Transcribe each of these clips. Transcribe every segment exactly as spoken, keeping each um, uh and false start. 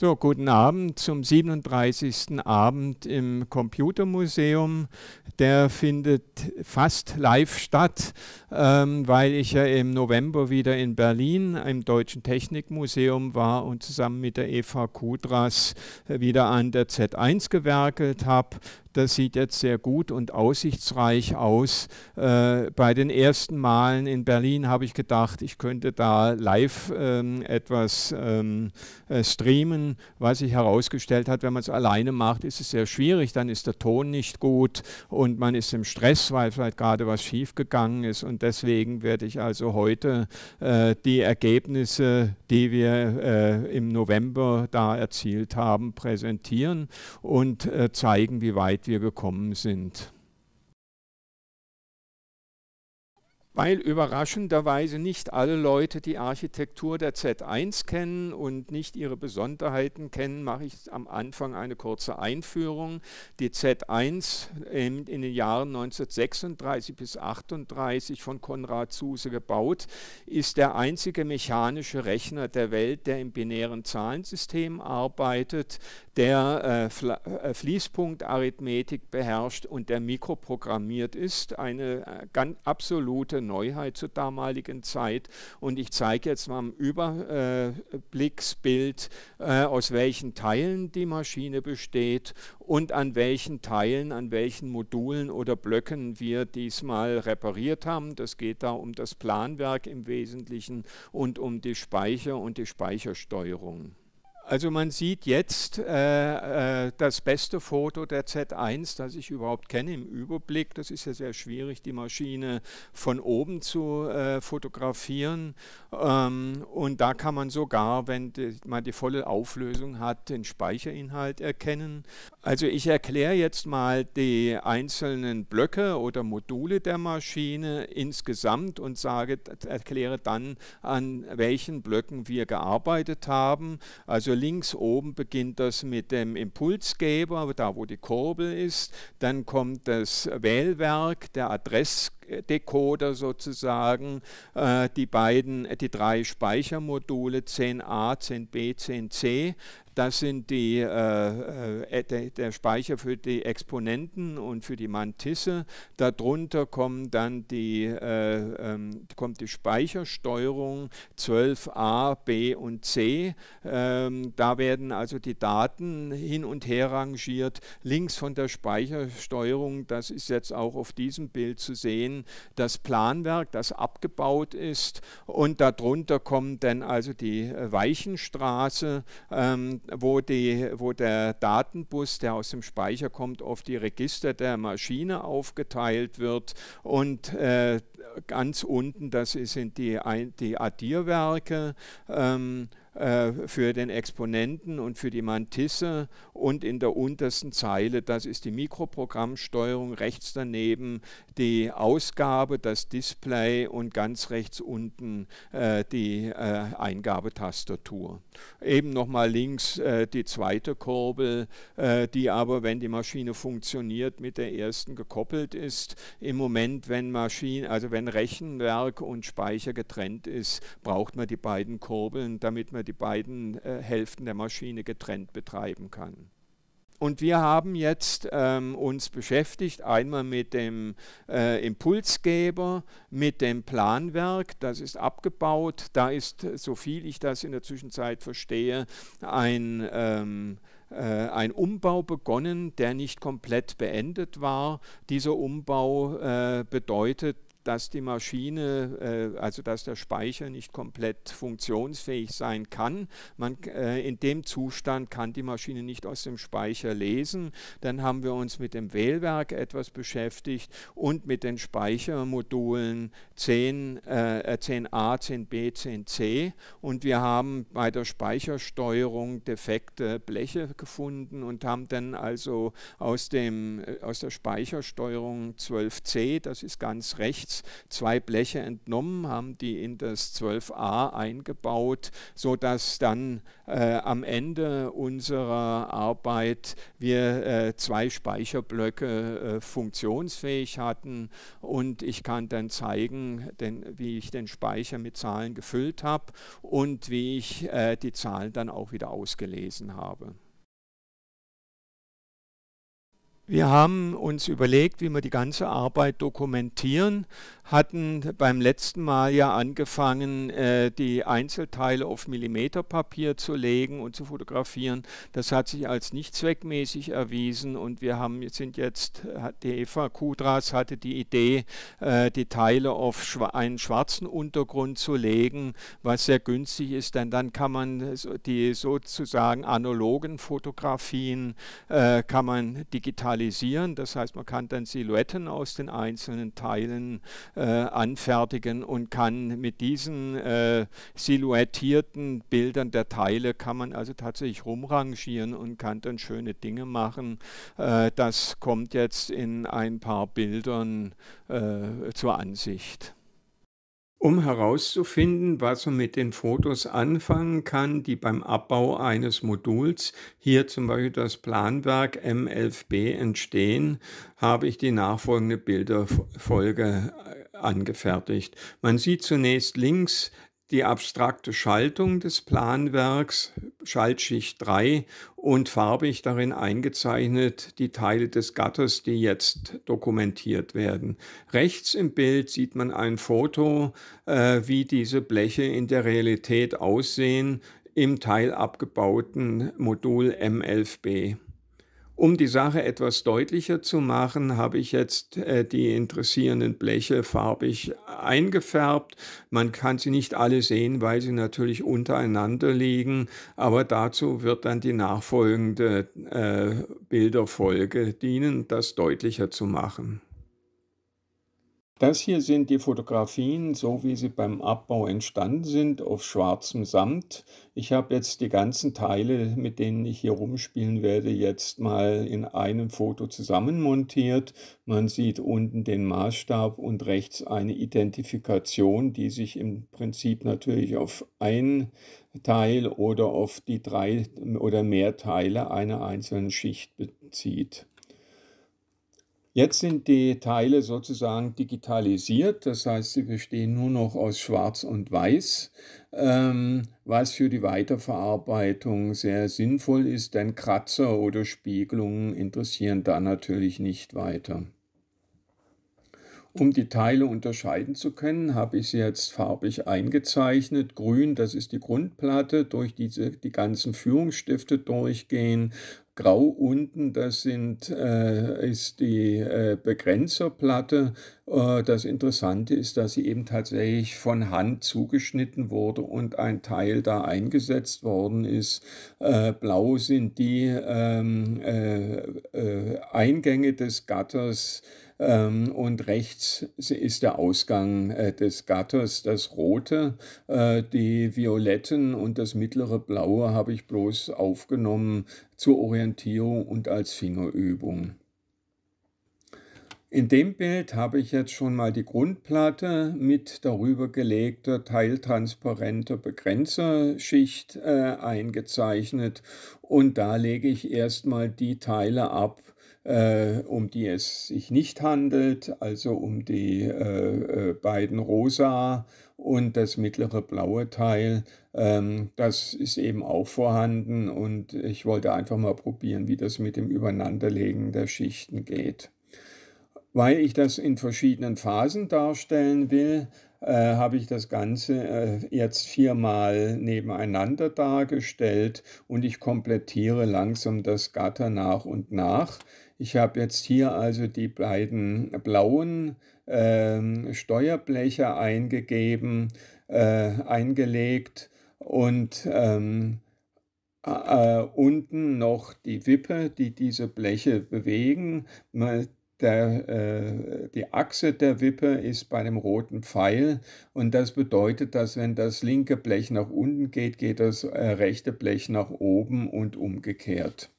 So, guten Abend zum siebenunddreißigsten Abend im Computermuseum. Der findet fast live statt, ähm, weil ich ja im November wieder in Berlin im Deutschen Technikmuseum war und zusammen mit der Eva Kudras wieder an der Z eins gewerkelt habe. Das sieht jetzt sehr gut und aussichtsreich aus. Äh, bei den ersten Malen in Berlin habe ich gedacht, ich könnte da live ähm, etwas ähm, äh, streamen, was sich herausgestellt hat, wenn man es alleine macht, ist es sehr schwierig, dann ist der Ton nicht gut und man ist im Stress, weil vielleicht gerade was schiefgegangen ist, und deswegen werde ich also heute äh, die Ergebnisse, die wir äh, im November da erzielt haben, präsentieren und äh, zeigen, wie weit wir gekommen sind. Weil überraschenderweise nicht alle Leute die Architektur der Z eins kennen und nicht ihre Besonderheiten kennen, mache ich am Anfang eine kurze Einführung. Die Z eins in den Jahren neunzehnhundertsechsunddreißig bis achtunddreißig von Konrad Zuse gebaut, ist der einzige mechanische Rechner der Welt, der im binären Zahlensystem arbeitet, der äh, Fließpunktarithmetik beherrscht und der mikroprogrammiert ist. Eine ganz absolute Neuheit zur damaligen Zeit, und ich zeige jetzt mal im Überblicksbild, äh, aus welchen Teilen die Maschine besteht und an welchen Teilen, an welchen Modulen oder Blöcken wir diesmal repariert haben. Das geht da um das Planwerk im Wesentlichen und um die Speicher und die Speichersteuerung. Also man sieht jetzt äh, äh, das beste Foto der Z eins, das ich überhaupt kenne, im Überblick. Das ist ja sehr schwierig, die Maschine von oben zu äh, fotografieren. Ähm, und da kann man sogar, wenn die, man die volle Auflösung hat, den Speicherinhalt erkennen. Also ich erkläre jetzt mal die einzelnen Blöcke oder Module der Maschine insgesamt und sage, erkläre dann, an welchen Blöcken wir gearbeitet haben. Also links oben beginnt das mit dem Impulsgeber, da wo die Kurbel ist. Dann kommt das Wählwerk, der Adressdecoder sozusagen, äh, die beiden, die drei Speichermodule zehn a, zehn b, zehn c. Das sind die, äh, der, der Speicher für die Exponenten und für die Mantisse. Darunter kommen dann die, äh, ähm, kommt die Speichersteuerung zwölf a, b und c. Ähm, da werden also die Daten hin und her rangiert. Links von der Speichersteuerung, das ist jetzt auch auf diesem Bild zu sehen, das Planwerk, das abgebaut ist. Und darunter kommt dann also die Weichenstraße, ähm, Wo, die, wo der Datenbus, der aus dem Speicher kommt, auf die Register der Maschine aufgeteilt wird, und äh, ganz unten, das sind die, die Addierwerke ähm, äh, für den Exponenten und für die Mantisse, und in der untersten Zeile, das ist die Mikroprogrammsteuerung, rechts daneben die Ausgabe, das Display und ganz rechts unten äh, die äh, Eingabetastatur. Eben nochmal links äh, die zweite Kurbel, äh, die aber, wenn die Maschine funktioniert, mit der ersten gekoppelt ist. Im Moment, wenn Maschine, also wenn Rechenwerk und Speicher getrennt ist, braucht man die beiden Kurbeln, damit man die beiden äh, Hälften der Maschine getrennt betreiben kann. Und wir haben jetzt ähm, uns beschäftigt, einmal mit dem äh, Impulsgeber, mit dem Planwerk, das ist abgebaut. Da ist, so viel ich das in der Zwischenzeit verstehe, ein... Ähm, ein Umbau begonnen, der nicht komplett beendet war. Dieser Umbau äh, bedeutet, dass die Maschine, äh, also dass der Speicher nicht komplett funktionsfähig sein kann. Man, äh, in dem Zustand kann die Maschine nicht aus dem Speicher lesen. Dann haben wir uns mit dem Wählwerk etwas beschäftigt und mit den Speichermodulen zehn a, zehn b, zehn c, und wir haben bei der Speichersteuerung defekte Bleche gefunden und haben dann also aus, dem, aus der Speichersteuerung zwölf c, das ist ganz rechts, Holz zwei Bleche entnommen, haben die in das zwölf a eingebaut, sodass dann äh, am Ende unserer Arbeit wir äh, zwei Speicherblöcke äh, funktionsfähig hatten, und ich kann dann zeigen, den, wie ich den Speicher mit Zahlen gefüllt habe und wie ich äh, die Zahlen dann auch wieder ausgelesen habe. Wir haben uns überlegt, wie wir die ganze Arbeit dokumentieren, hatten beim letzten Mal ja angefangen, äh, die Einzelteile auf Millimeterpapier zu legen und zu fotografieren. Das hat sich als nicht zweckmäßig erwiesen, und wir haben, sind jetzt, die Eva Kudras hatte die Idee, äh, die Teile auf schwa- einen schwarzen Untergrund zu legen, was sehr günstig ist, denn dann kann man die sozusagen analogen Fotografien äh, kann man digitalisieren. Das heißt, man kann dann Silhouetten aus den einzelnen Teilen äh, anfertigen und kann mit diesen äh, silhouettierten Bildern der Teile, kann man also tatsächlich rumrangieren und kann dann schöne Dinge machen. Äh, das kommt jetzt in ein paar Bildern äh, zur Ansicht. Um herauszufinden, was man mit den Fotos anfangen kann, die beim Abbau eines Moduls, hier zum Beispiel das Planwerk M elf b, entstehen, habe ich die nachfolgende Bilderfolge angefertigt. Man sieht zunächst links die abstrakte Schaltung des Planwerks, Schaltschicht drei, und farbig darin eingezeichnet die Teile des Gatters, die jetzt dokumentiert werden. Rechts im Bild sieht man ein Foto, äh, wie diese Bleche in der Realität aussehen, im teilabgebauten Modul M elf b. Um die Sache etwas deutlicher zu machen, habe ich jetzt äh, die interessierenden Bleche farbig eingefärbt. Man kann sie nicht alle sehen, weil sie natürlich untereinander liegen, aber dazu wird dann die nachfolgende äh, Bilderfolge dienen, das deutlicher zu machen. Das hier sind die Fotografien, so wie sie beim Abbau entstanden sind, auf schwarzem Samt. Ich habe jetzt die ganzen Teile, mit denen ich hier rumspielen werde, jetzt mal in einem Foto zusammenmontiert. Man sieht unten den Maßstab und rechts eine Identifikation, die sich im Prinzip natürlich auf ein Teil oder auf die drei oder mehr Teile einer einzelnen Schicht bezieht. Jetzt sind die Teile sozusagen digitalisiert, das heißt, sie bestehen nur noch aus Schwarz und Weiß, ähm, was für die Weiterverarbeitung sehr sinnvoll ist, denn Kratzer oder Spiegelungen interessieren da natürlich nicht weiter. Um die Teile unterscheiden zu können, habe ich sie jetzt farbig eingezeichnet. Grün, das ist die Grundplatte, durch die die ganzen Führungsstifte durchgehen. Grau unten, das sind, äh, ist die äh, Begrenzerplatte. Äh, das Interessante ist, dass sie eben tatsächlich von Hand zugeschnitten wurde und ein Teil da eingesetzt worden ist. Äh, blau sind die ähm, äh, äh, Eingänge des Gatters. Und rechts ist der Ausgang des Gatters, das Rote, die Violetten und das mittlere Blaue habe ich bloß aufgenommen zur Orientierung und als Fingerübung. In dem Bild habe ich jetzt schon mal die Grundplatte mit darüber gelegter, teiltransparenter Begrenzerschicht äh, eingezeichnet, und da lege ich erstmal die Teile ab, um die es sich nicht handelt, also um die äh, beiden rosa und das mittlere blaue Teil. Ähm, das ist eben auch vorhanden, und ich wollte einfach mal probieren, wie das mit dem Übereinanderlegen der Schichten geht. Weil ich das in verschiedenen Phasen darstellen will, äh, habe ich das Ganze äh, jetzt viermal nebeneinander dargestellt, und ich komplettiere langsam das Gatter nach und nach. Ich habe jetzt hier also die beiden blauen äh, Steuerbleche eingegeben, äh, eingelegt und ähm, äh, unten noch die Wippe, die diese Bleche bewegen. Man, Der, äh, die Achse der Wippe ist bei dem roten Pfeil, und das bedeutet, dass wenn das linke Blech nach unten geht, geht das äh, rechte Blech nach oben und umgekehrt.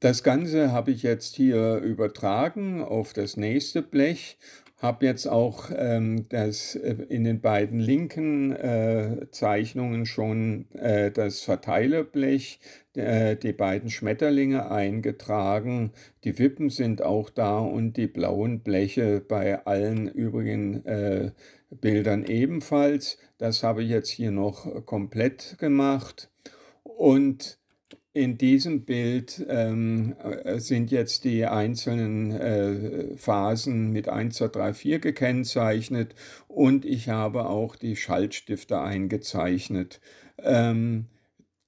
Das Ganze habe ich jetzt hier übertragen auf das nächste Blech. Habe jetzt auch ähm, das äh, in den beiden linken äh, Zeichnungen schon äh, das Verteilerblech, äh, die beiden Schmetterlinge eingetragen. Die Wippen sind auch da und die blauen Bleche bei allen übrigen äh, Bildern ebenfalls. Das habe ich jetzt hier noch komplett gemacht. Und in diesem Bild ähm, sind jetzt die einzelnen äh, Phasen mit eins, zwei, drei, vier gekennzeichnet und ich habe auch die Schaltstifte eingezeichnet. Ähm,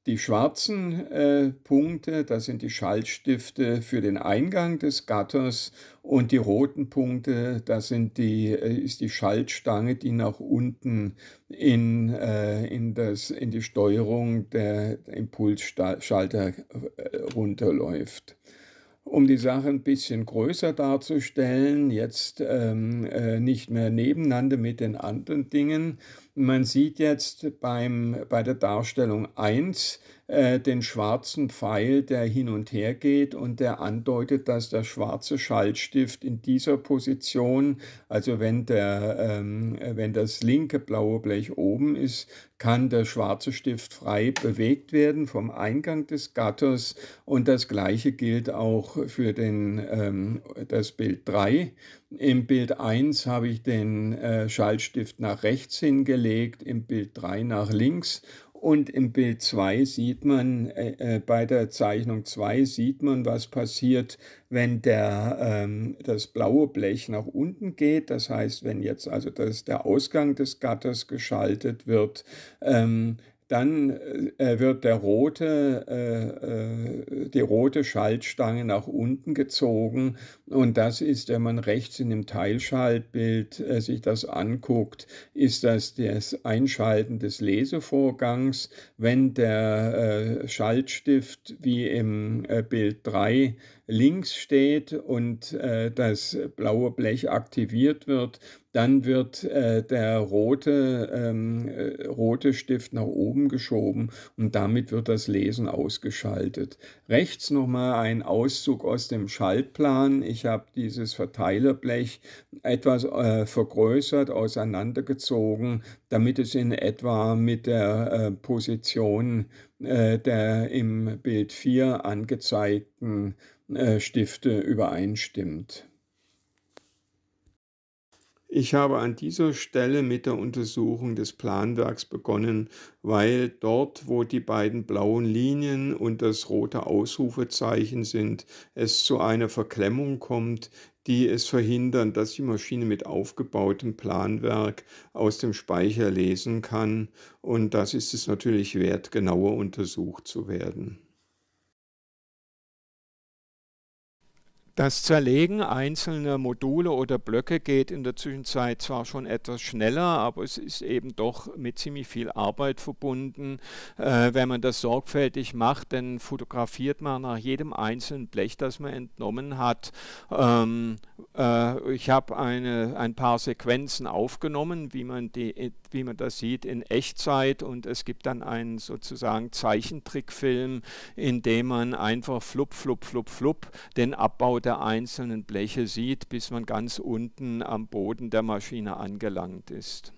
die schwarzen äh, Punkte, das sind die Schaltstifte für den Eingang des Gatters und die roten Punkte, das sind die, ist die Schaltstange, die nach unten in, äh, in, das, in die Steuerung der Impulsschalter runterläuft. Um die Sache ein bisschen größer darzustellen, jetzt ähm, äh, nicht mehr nebeneinander mit den anderen Dingen. Man sieht jetzt beim, bei der Darstellung eins äh, den schwarzen Pfeil, der hin und her geht und der andeutet, dass der schwarze Schaltstift in dieser Position, also wenn, der, ähm, wenn das linke blaue Blech oben ist, kann der schwarze Stift frei bewegt werden vom Eingang des Gatters und das gleiche gilt auch für den, ähm, das Bild drei. Im Bild eins habe ich den äh, Schaltstift nach rechts hingelegt, im Bild drei nach links und im Bild zwei sieht man, äh, bei der Zeichnung zwei sieht man, was passiert, wenn der, ähm, das blaue Blech nach unten geht. Das heißt, wenn jetzt also das, der Ausgang des Gatters geschaltet wird, ähm, dann wird der rote, äh, die rote Schaltstange nach unten gezogen und das ist, wenn man rechts in dem Teilschaltbild äh, sich das anguckt, ist das das Einschalten des Lesevorgangs. Wenn der äh, Schaltstift wie im äh, Bild drei links steht und äh, das blaue Blech aktiviert wird, dann wird äh, der rote, ähm, äh, rote Stift nach oben geschoben und damit wird das Lesen ausgeschaltet. Rechts nochmal ein Auszug aus dem Schaltplan. Ich habe dieses Verteilerblech etwas äh, vergrößert, auseinandergezogen, damit es in etwa mit der äh, Position äh, der im Bild vier angezeigten äh, Stifte übereinstimmt. Ich habe an dieser Stelle mit der Untersuchung des Planwerks begonnen, weil dort, wo die beiden blauen Linien und das rote Ausrufezeichen sind, es zu einer Verklemmung kommt, die es verhindern, dass die Maschine mit aufgebautem Planwerk aus dem Speicher lesen kann. Und das ist es natürlich wert, genauer untersucht zu werden. Das Zerlegen einzelner Module oder Blöcke geht in der Zwischenzeit zwar schon etwas schneller, aber es ist eben doch mit ziemlich viel Arbeit verbunden, äh, wenn man das sorgfältig macht, denn fotografiert man nach jedem einzelnen Blech, das man entnommen hat. Ähm, äh, ich habe eine, ein paar Sequenzen aufgenommen, wie man, die, wie man das sieht, in Echtzeit und es gibt dann einen sozusagen Zeichentrickfilm, in dem man einfach flupp, flupp, flupp, flupp den Abbau der einzelnen Bleche sieht, bis man ganz unten am Boden der Maschine angelangt ist.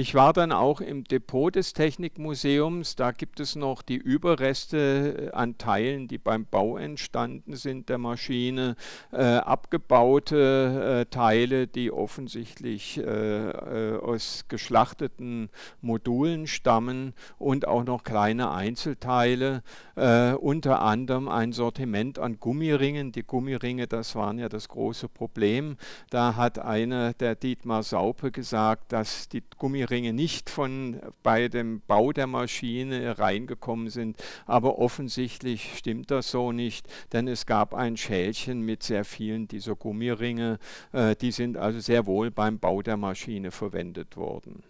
Ich war dann auch im Depot des Technikmuseums, da gibt es noch die Überreste an Teilen, die beim Bau entstanden sind, der Maschine, äh, abgebaute äh, Teile, die offensichtlich äh, aus geschlachteten Modulen stammen und auch noch kleine Einzelteile, äh, unter anderem ein Sortiment an Gummiringen. Die Gummiringe, das waren ja das große Problem. Da hat einer, der Dietmar Saupe, gesagt, dass die Gummiringe Ringe nicht von bei dem Bau der Maschine reingekommen sind, aber offensichtlich stimmt das so nicht, denn es gab ein Schälchen mit sehr vielen dieser Gummiringe, äh, die sind also sehr wohl beim Bau der Maschine verwendet worden.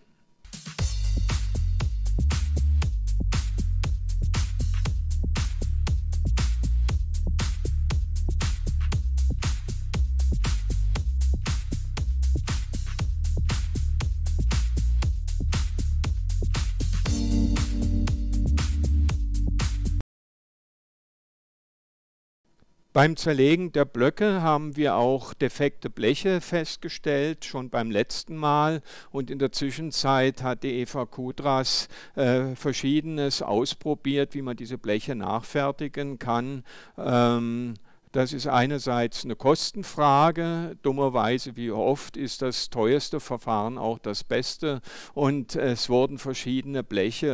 Beim Zerlegen der Blöcke haben wir auch defekte Bleche festgestellt, schon beim letzten Mal. Und in der Zwischenzeit hat die Eva Kudras äh, Verschiedenes ausprobiert, wie man diese Bleche nachfertigen kann. Ähm Das ist einerseits eine Kostenfrage. Dummerweise, wie oft, ist das teuerste Verfahren auch das beste. Und es wurden verschiedene Bleche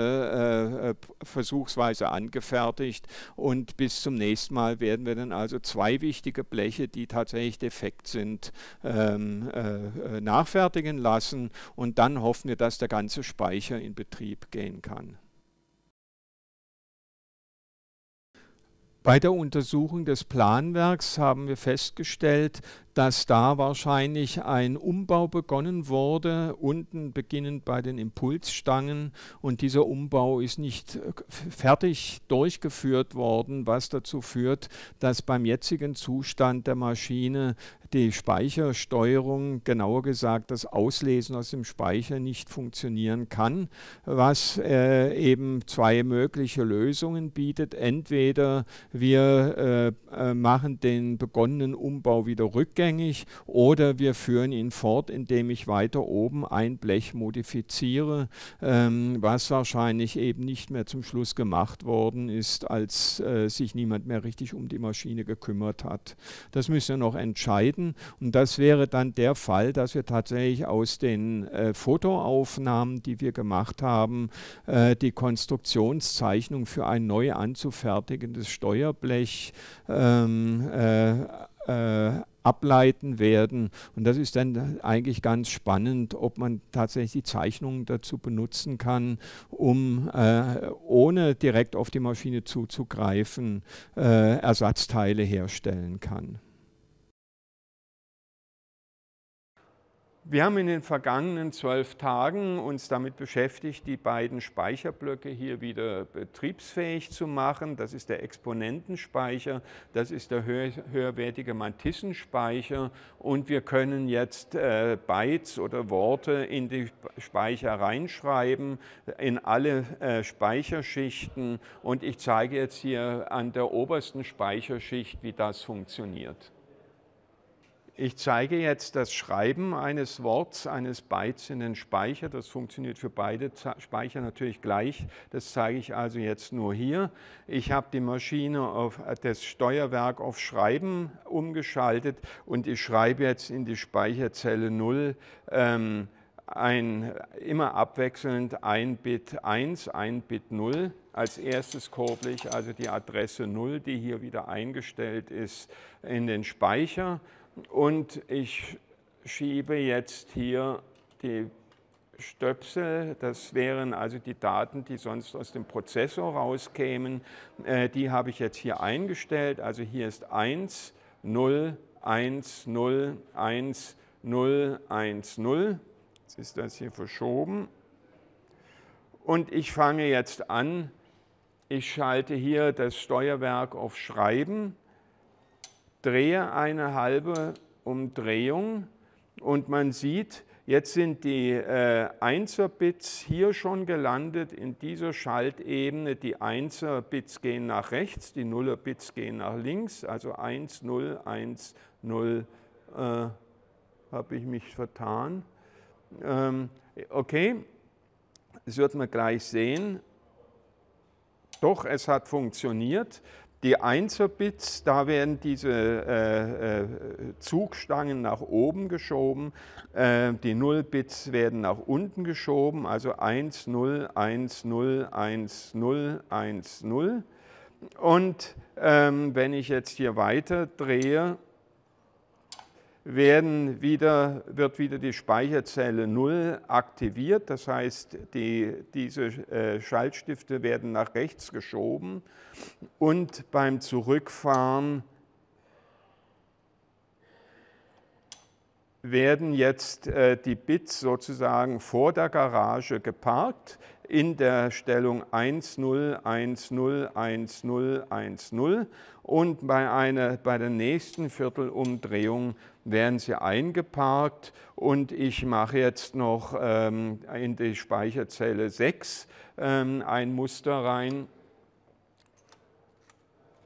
äh, versuchsweise angefertigt. Und bis zum nächsten Mal werden wir dann also zwei wichtige Bleche, die tatsächlich defekt sind, ähm, äh, nachfertigen lassen. Und dann hoffen wir, dass der ganze Speicher in Betrieb gehen kann. Bei der Untersuchung des Planwerks haben wir festgestellt, dass da wahrscheinlich ein Umbau begonnen wurde, unten beginnend bei den Impulsstangen. Und dieser Umbau ist nicht fertig durchgeführt worden, was dazu führt, dass beim jetzigen Zustand der Maschine die Speichersteuerung, genauer gesagt das Auslesen aus dem Speicher, nicht funktionieren kann, was äh, eben zwei mögliche Lösungen bietet. Entweder wir äh, machen den begonnenen Umbau wieder rückgängig, oder wir führen ihn fort, indem ich weiter oben ein Blech modifiziere, ähm, was wahrscheinlich eben nicht mehr zum Schluss gemacht worden ist, als äh, sich niemand mehr richtig um die Maschine gekümmert hat. Das müssen wir noch entscheiden, und das wäre dann der Fall, dass wir tatsächlich aus den äh, Fotoaufnahmen, die wir gemacht haben, äh, die Konstruktionszeichnung für ein neu anzufertigendes Steuerblech ähm, äh, äh, ableiten werden. Und das ist dann eigentlich ganz spannend, ob man tatsächlich die Zeichnungen dazu benutzen kann, um äh, ohne direkt auf die Maschine zuzugreifen, äh, Ersatzteile herstellen kann. Wir haben in den vergangenen zwölf Tagen uns damit beschäftigt, die beiden Speicherblöcke hier wieder betriebsfähig zu machen. Das ist der Exponentenspeicher, das ist der höher, höherwertige Mantissenspeicher, und wir können jetzt äh, Bytes oder Worte in die Speicher reinschreiben, in alle äh, Speicherschichten, und ich zeige jetzt hier an der obersten Speicherschicht, wie das funktioniert. Ich zeige jetzt das Schreiben eines Worts, eines Bytes in den Speicher. Das funktioniert für beide Speicher natürlich gleich. Das zeige ich also jetzt nur hier. Ich habe die Maschine, auf, das Steuerwerk auf Schreiben umgeschaltet, und ich schreibe jetzt in die Speicherzelle null ähm, ein, immer abwechselnd ein Bit eins, ein Bit null. Als erstes kurble ich also die Adresse null, die hier wieder eingestellt ist, in den Speicher. Und ich schiebe jetzt hier die Stöpsel, das wären also die Daten, die sonst aus dem Prozessor rauskämen, äh, die habe ich jetzt hier eingestellt. Also hier ist eins, null, eins, null, eins, null, eins, null. Jetzt ist das hier verschoben. Und ich fange jetzt an, ich schalte hier das Steuerwerk auf Schreiben, drehe eine halbe Umdrehung, und man sieht, jetzt sind die äh, Einser-Bits hier schon gelandet in dieser Schaltebene. Die Einser-Bits gehen nach rechts, die Nuller-Bits gehen nach links, also eins, null, eins, null, äh, habe ich mich vertan. Ähm, okay, Das wird man gleich sehen. Doch, es hat funktioniert. Die Einser-Bits, da werden diese äh, äh, Zugstangen nach oben geschoben, äh, die Null-Bits werden nach unten geschoben, also eins, null, eins, null, eins, null, eins, null. Und ähm, wenn ich jetzt hier weiter drehe, werden wieder, wird wieder die Speicherzelle null aktiviert, das heißt, die, diese äh, Schaltstifte werden nach rechts geschoben und beim Zurückfahren werden jetzt äh, die Bits sozusagen vor der Garage geparkt in der Stellung eins, null, eins, null, eins, null, eins, null und bei, einer, bei der nächsten Viertelumdrehung werden sie eingeparkt und ich mache jetzt noch ähm, in die Speicherzelle sechs ähm, ein Muster rein.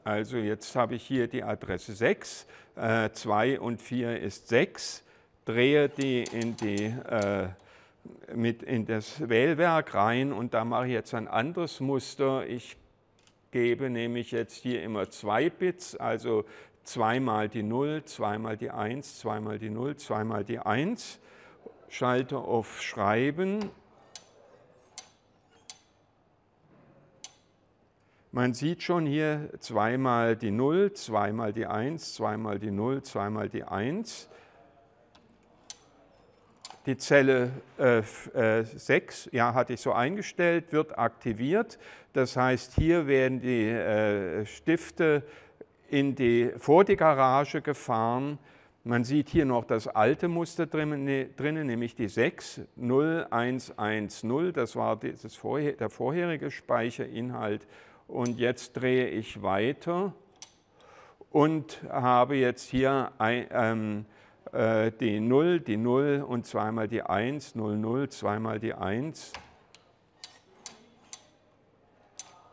Also jetzt habe ich hier die Adresse sechs, äh, zwei und vier ist sechs, drehe die in die äh, mit in das Wählwerk rein und da mache ich jetzt ein anderes Muster. Ich gebe nämlich jetzt hier immer zwei Bits, also zweimal die null, zweimal die eins, zweimal die null, zweimal die eins. Schalte auf Schreiben. Man sieht schon hier zweimal die null, zweimal die eins, zweimal die null, zweimal die eins. Die Zelle äh, äh, sechs, ja, hatte ich so eingestellt, wird aktiviert. Das heißt, hier werden die äh, Stifte in die, vor die Garage gefahren. Man sieht hier noch das alte Muster drinnen, drinnen nämlich die sechs, null, eins, eins, null. Das war dieses vorher, der vorherige Speicherinhalt. Und jetzt drehe ich weiter und habe jetzt hier ein... Ähm, die null, die null und zweimal die eins, null, null, zweimal die eins.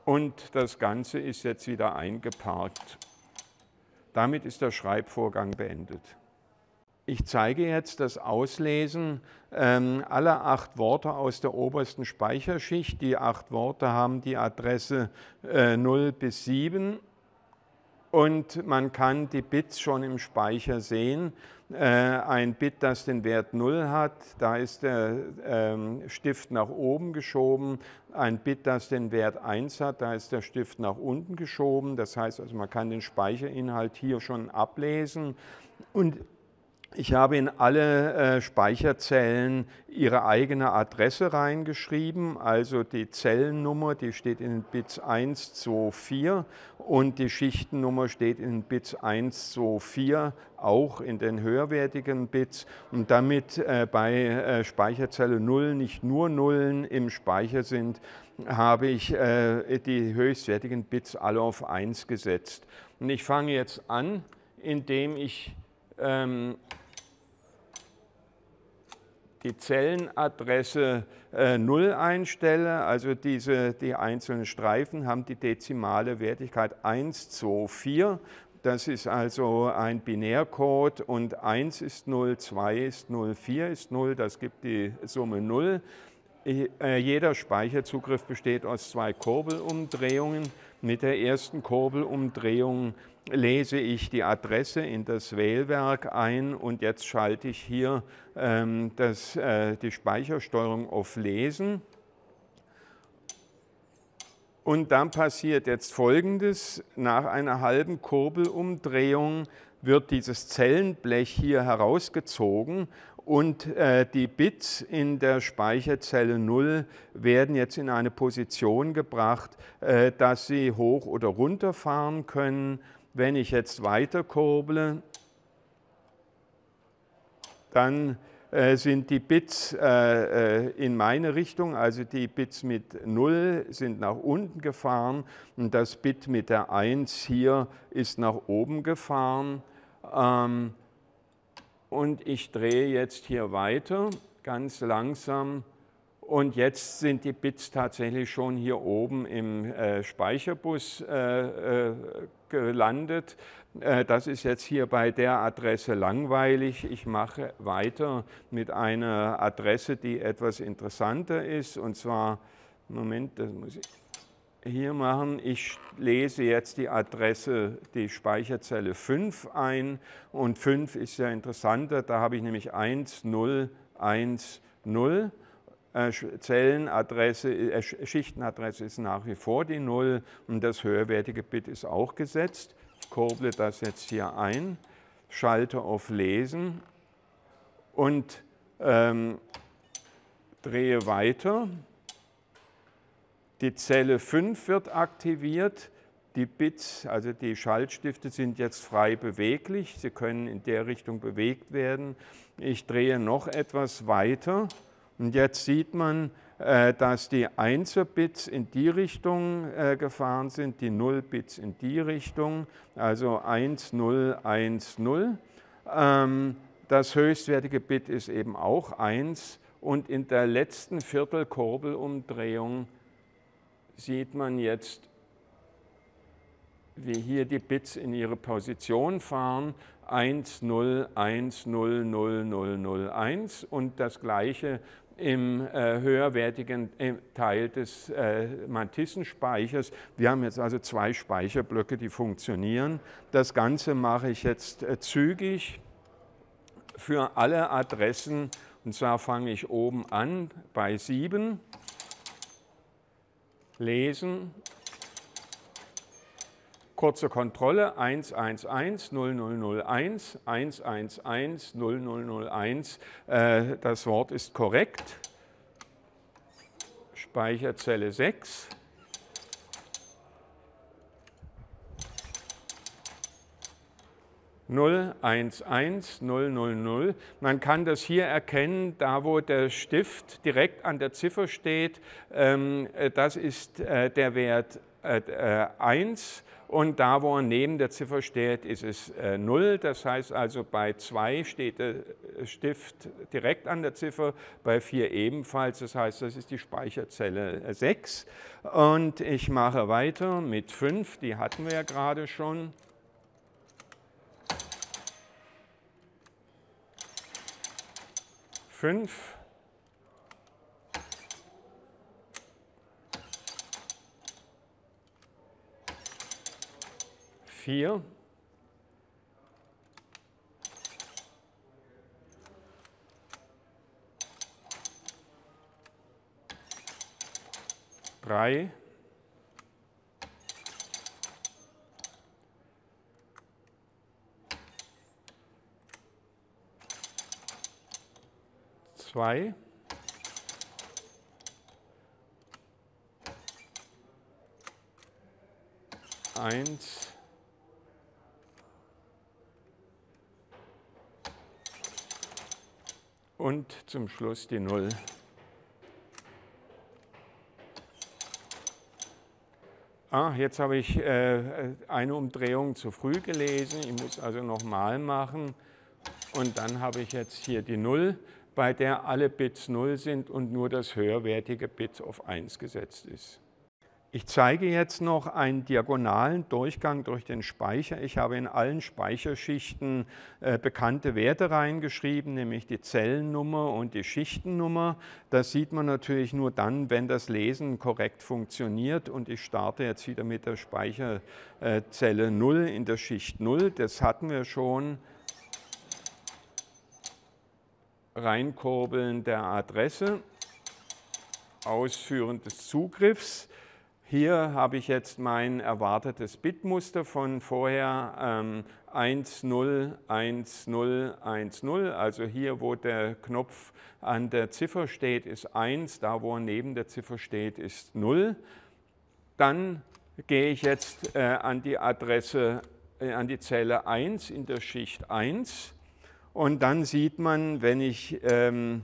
Und das Ganze ist jetzt wieder eingeparkt. Damit ist der Schreibvorgang beendet. Ich zeige jetzt das Auslesen ähm, aller acht Worte aus der obersten Speicherschicht. Die acht Worte haben die Adresse äh, null bis sieben. Und man kann die Bits schon im Speicher sehen. Äh, ein Bit, das den Wert null hat, da ist der ähm, Stift nach oben geschoben. Ein Bit, das den Wert eins hat, da ist der Stift nach unten geschoben. Das heißt, also, man kann den Speicherinhalt hier schon ablesen. Und ich habe in alle äh, Speicherzellen ihre eigene Adresse reingeschrieben, also die Zellennummer, die steht in den Bits eins, zwei, vier und die Schichtennummer steht in den Bits eins, zwei, vier, auch in den höherwertigen Bits und damit äh, bei äh, Speicherzelle null nicht nur Nullen im Speicher sind, habe ich äh, die höchstwertigen Bits alle auf eins gesetzt. Und ich fange jetzt an, indem ich ähm, die Zellenadresse äh, null einstelle, also diese, die einzelnen Streifen haben die dezimale Wertigkeit eins, zwei, vier. Das ist also ein Binärcode und eins ist null, zwei ist null, vier ist null, das gibt die Summe null. Äh, jeder Speicherzugriff besteht aus zwei Kurbelumdrehungen. Mit der ersten Kurbelumdrehung lese ich die Adresse in das Wählwerk ein und jetzt schalte ich hier ähm, das, äh, die Speichersteuerung auf Lesen. Und dann passiert jetzt Folgendes, nach einer halben Kurbelumdrehung wird dieses Zellenblech hier herausgezogen und äh, die Bits in der Speicherzelle null werden jetzt in eine Position gebracht, äh, dass sie hoch oder runter fahren können. Wenn ich jetzt weiter kurble, dann äh, sind die Bits äh, in meine Richtung, also die Bits mit null sind nach unten gefahren und das Bit mit der eins hier ist nach oben gefahren. Ähm, und ich drehe jetzt hier weiter, ganz langsam Und jetzt sind die Bits tatsächlich schon hier oben im äh, Speicherbus äh, äh, gelandet. Äh, das ist jetzt hier bei der Adresse langweilig. Ich mache weiter mit einer Adresse, die etwas interessanter ist. Und zwar, Moment, das muss ich hier machen. Ich lese jetzt die Adresse, die Speicherzelle fünf ein. Und fünf ist ja interessanter. Da habe ich nämlich eins null eins null. Zellenadresse, äh, Schichtenadresse ist nach wie vor die null und das höherwertige Bit ist auch gesetzt. Ich kurble das jetzt hier ein, schalte auf Lesen und ähm, drehe weiter. Die Zelle fünf wird aktiviert. Die Bits, also die Schaltstifte, sind jetzt frei beweglich. Sie können in der Richtung bewegt werden. Ich drehe noch etwas weiter. Und jetzt sieht man, dass die Einser-Bits in die Richtung gefahren sind, die Null-Bits in die Richtung, also eins null eins null. Das höchstwertige Bit ist eben auch eins und in der letzten Viertelkurbelumdrehung sieht man jetzt, wie hier die Bits in ihre Position fahren, eins null eins null null null null eins und das gleiche im äh, höherwertigen Teil des äh, Mantissenspeichers. Wir haben jetzt also zwei Speicherblöcke, die funktionieren. Das Ganze mache ich jetzt äh, zügig für alle Adressen und zwar fange ich oben an bei sieben, lesen, kurze Kontrolle, eins eins eins null null null eins, eins eins eins null null null eins, äh, das Wort ist korrekt, Speicherzelle sechs, null eins eins null null null. Man kann das hier erkennen, da wo der Stift direkt an der Ziffer steht, ähm, das ist äh, der Wert äh, eins. Und da, wo er neben der Ziffer steht, ist es äh, null. Das heißt also, bei zwei steht der Stift direkt an der Ziffer, bei vier ebenfalls. Das heißt, das ist die Speicherzelle sechs. Und ich mache weiter mit fünf, die hatten wir ja gerade schon. fünf. vier, drei, zwei, eins, und zum Schluss die null. Ah, jetzt habe ich äh, eine Umdrehung zu früh gelesen. Ich muss also nochmal machen. Und dann habe ich jetzt hier die null, bei der alle Bits null sind und nur das höherwertige Bit auf eins gesetzt ist. Ich zeige jetzt noch einen diagonalen Durchgang durch den Speicher. Ich habe in allen Speicherschichten äh, bekannte Werte reingeschrieben, nämlich die Zellennummer und die Schichtennummer. Das sieht man natürlich nur dann, wenn das Lesen korrekt funktioniert. Und ich starte jetzt wieder mit der Speicherzelle äh, null in der Schicht null. Das hatten wir schon. Reinkurbeln der Adresse, Ausführen des Zugriffs. Hier habe ich jetzt mein erwartetes Bitmuster von vorher ähm, eins null eins null eins null. Also hier, wo der Knopf an der Ziffer steht, ist eins. Da, wo er neben der Ziffer steht, ist null. Dann gehe ich jetzt äh, an die Adresse, äh, an die Zelle eins in der Schicht eins. Und dann sieht man, wenn ich ähm,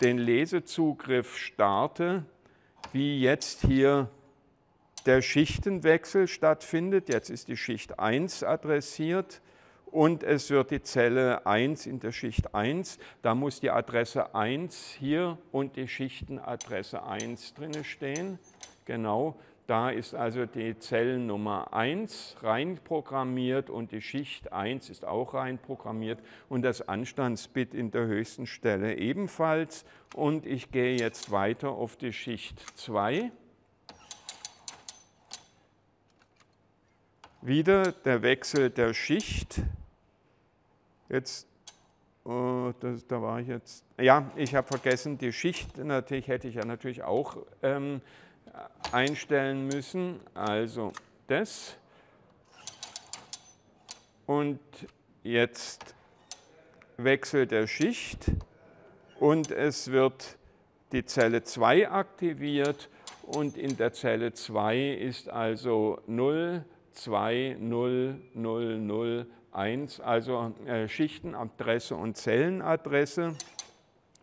den Lesezugriff starte, wie jetzt hier der Schichtenwechsel stattfindet. Jetzt ist die Schicht eins adressiert und es wird die Zelle eins in der Schicht eins, da muss die Adresse eins hier und die Schichtenadresse eins drin stehen. Genau, da ist also die Zellennummer eins reinprogrammiert und die Schicht eins ist auch reinprogrammiert und das Anstandsbit in der höchsten Stelle ebenfalls. Und ich gehe jetzt weiter auf die Schicht zwei. Wieder der Wechsel der Schicht. Jetzt, oh, das, da war ich jetzt, ja, ich habe vergessen, die Schicht natürlich hätte ich ja natürlich auch ähm, einstellen müssen. Also das. Und jetzt Wechsel der Schicht und es wird die Zelle zwei aktiviert und in der Zelle zwei ist also null, zwei, null, null, null, eins, also äh, Schichtenadresse und Zellenadresse.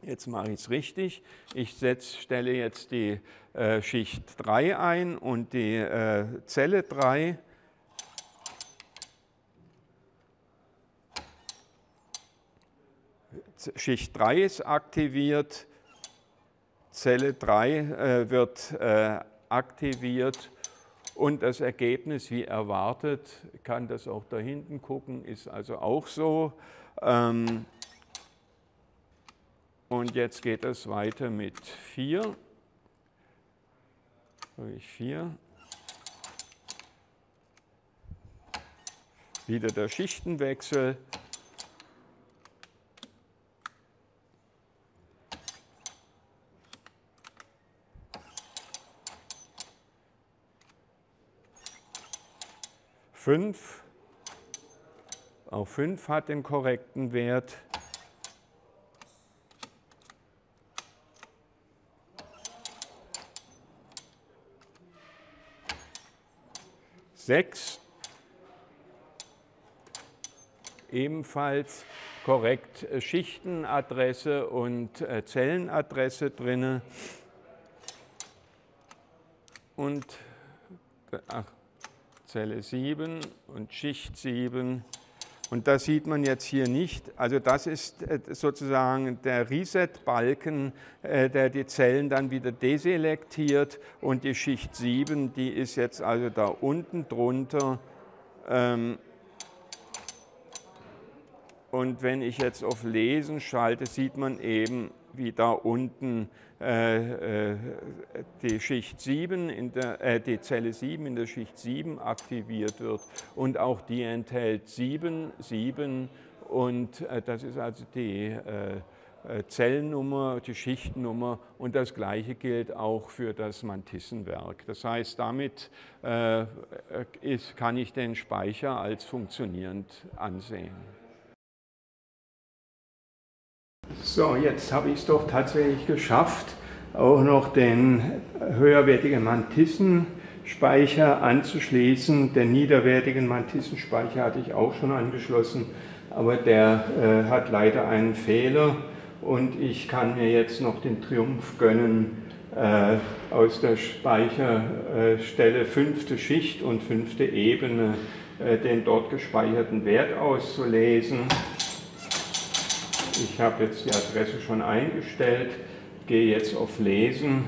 Jetzt mache ich es richtig. Ich setz, stelle jetzt die äh, Schicht drei ein und die äh, Zelle drei. Schicht drei ist aktiviert, Zelle drei äh, wird äh, aktiviert. Und das Ergebnis, wie erwartet, kann das auch da hinten gucken, ist also auch so. Und jetzt geht es weiter mit vier. vier. Wieder der Schichtenwechsel. fünf, auch fünf hat den korrekten Wert. sechs, ebenfalls korrekt Schichtenadresse und Zellenadresse drin. Und ach, Zelle sieben und Schicht sieben und das sieht man jetzt hier nicht, also das ist sozusagen der Reset-Balken, der die Zellen dann wieder deselektiert und die Schicht sieben, die ist jetzt also da unten drunter und wenn ich jetzt auf Lesen schalte, sieht man eben, wie da unten äh, äh, die Schicht sieben in der, äh, die Zelle sieben in der Schicht sieben aktiviert wird und auch die enthält sieben, sieben und äh, das ist also die äh, Zellennummer, die Schichtnummer und das Gleiche gilt auch für das Mantissenwerk. Das heißt, damit äh, ist, kann ich den Speicher als funktionierend ansehen. So, jetzt habe ich es doch tatsächlich geschafft, auch noch den höherwertigen Mantissenspeicher anzuschließen. Den niederwertigen Mantissenspeicher hatte ich auch schon angeschlossen, aber der äh, hat leider einen Fehler und ich kann mir jetzt noch den Triumph gönnen, äh, aus der Speicherstelle äh, fünfte Schicht und fünfte Ebene äh, den dort gespeicherten Wert auszulesen. Ich habe jetzt die Adresse schon eingestellt, gehe jetzt auf Lesen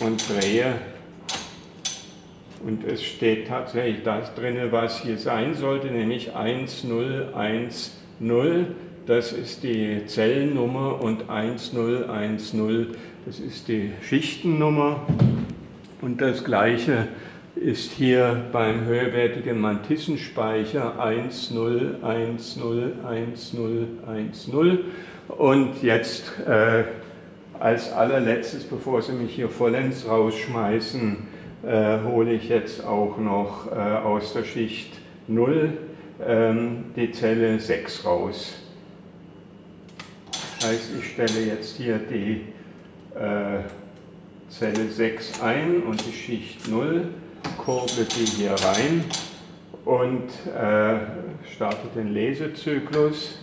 und drehe und es steht tatsächlich das drin, was hier sein sollte, nämlich eins null eins null, das ist die Zellennummer und eins null eins null, das ist die Schichtennummer und das Gleiche ist hier beim höherwertigen Mantissenspeicher eins null eins null eins null eins null. Und jetzt äh, als allerletztes, bevor sie mich hier vollends rausschmeißen, äh, hole ich jetzt auch noch äh, aus der Schicht null ähm, die Zelle sechs raus. Das heißt, ich stelle jetzt hier die äh, Zelle sechs ein und die Schicht null. Kurbel die hier rein und äh, starte den Lesezyklus.